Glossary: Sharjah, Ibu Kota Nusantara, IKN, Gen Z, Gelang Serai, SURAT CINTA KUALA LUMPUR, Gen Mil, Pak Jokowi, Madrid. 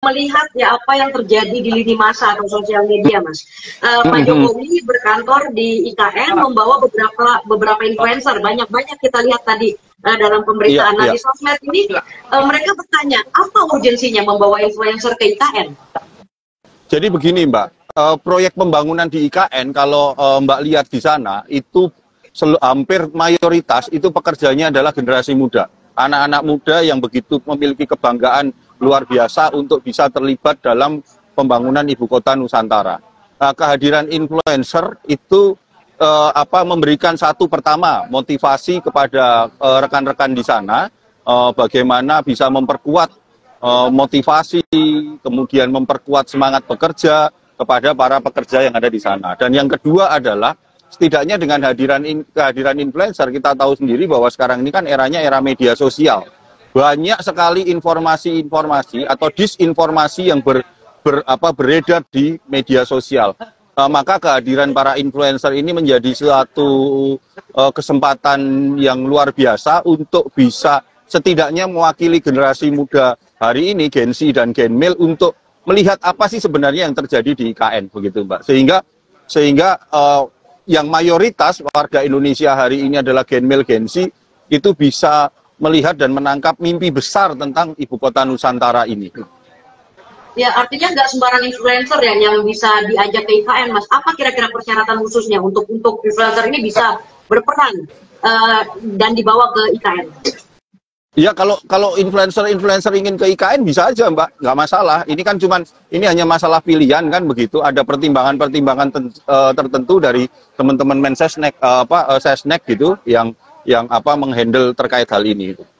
melihat ya apa yang terjadi di lini masa atau sosial media, Mas. Pak Jokowi berkantor di IKN, membawa beberapa influencer, banyak kita lihat tadi dalam pemberitaan di sosmed ini. Mereka bertanya, apa urgensinya membawa influencer ke IKN? Jadi begini, Mbak, proyek pembangunan di IKN kalau Mbak lihat di sana itu hampir mayoritas itu pekerjanya adalah generasi muda, anak-anak muda yang begitu memiliki kebanggaan luar biasa untuk bisa terlibat dalam pembangunan Ibu Kota Nusantara. Kehadiran influencer itu memberikan pertama motivasi kepada rekan-rekan di sana, bagaimana bisa memperkuat motivasi, kemudian memperkuat semangat bekerja kepada para pekerja yang ada di sana. Dan yang kedua adalah setidaknya dengan kehadiran influencer, kita tahu sendiri bahwa sekarang ini kan eranya era media sosial. Banyak sekali informasi-informasi atau disinformasi yang beredar di media sosial. Maka kehadiran para influencer ini menjadi suatu kesempatan yang luar biasa untuk bisa setidaknya mewakili generasi muda hari ini, Gen Z dan Gen Mil, untuk melihat apa sih sebenarnya yang terjadi di IKN, begitu, Mbak. Sehingga yang mayoritas warga Indonesia hari ini adalah Gen Mil, Gen Z, itu bisa melihat dan menangkap mimpi besar tentang Ibu Kota Nusantara ini. Ya, artinya nggak sembarang influencer ya yang bisa diajak ke IKN, Mas. Apa kira-kira persyaratan khususnya untuk influencer ini bisa berperan dan dibawa ke IKN? Ya, kalau influencer ingin ke IKN bisa aja, Mbak, nggak masalah. Ini kan hanya masalah pilihan kan, begitu. Ada pertimbangan-pertimbangan tertentu dari teman-teman Mensesnek gitu yang menghandle terkait hal ini.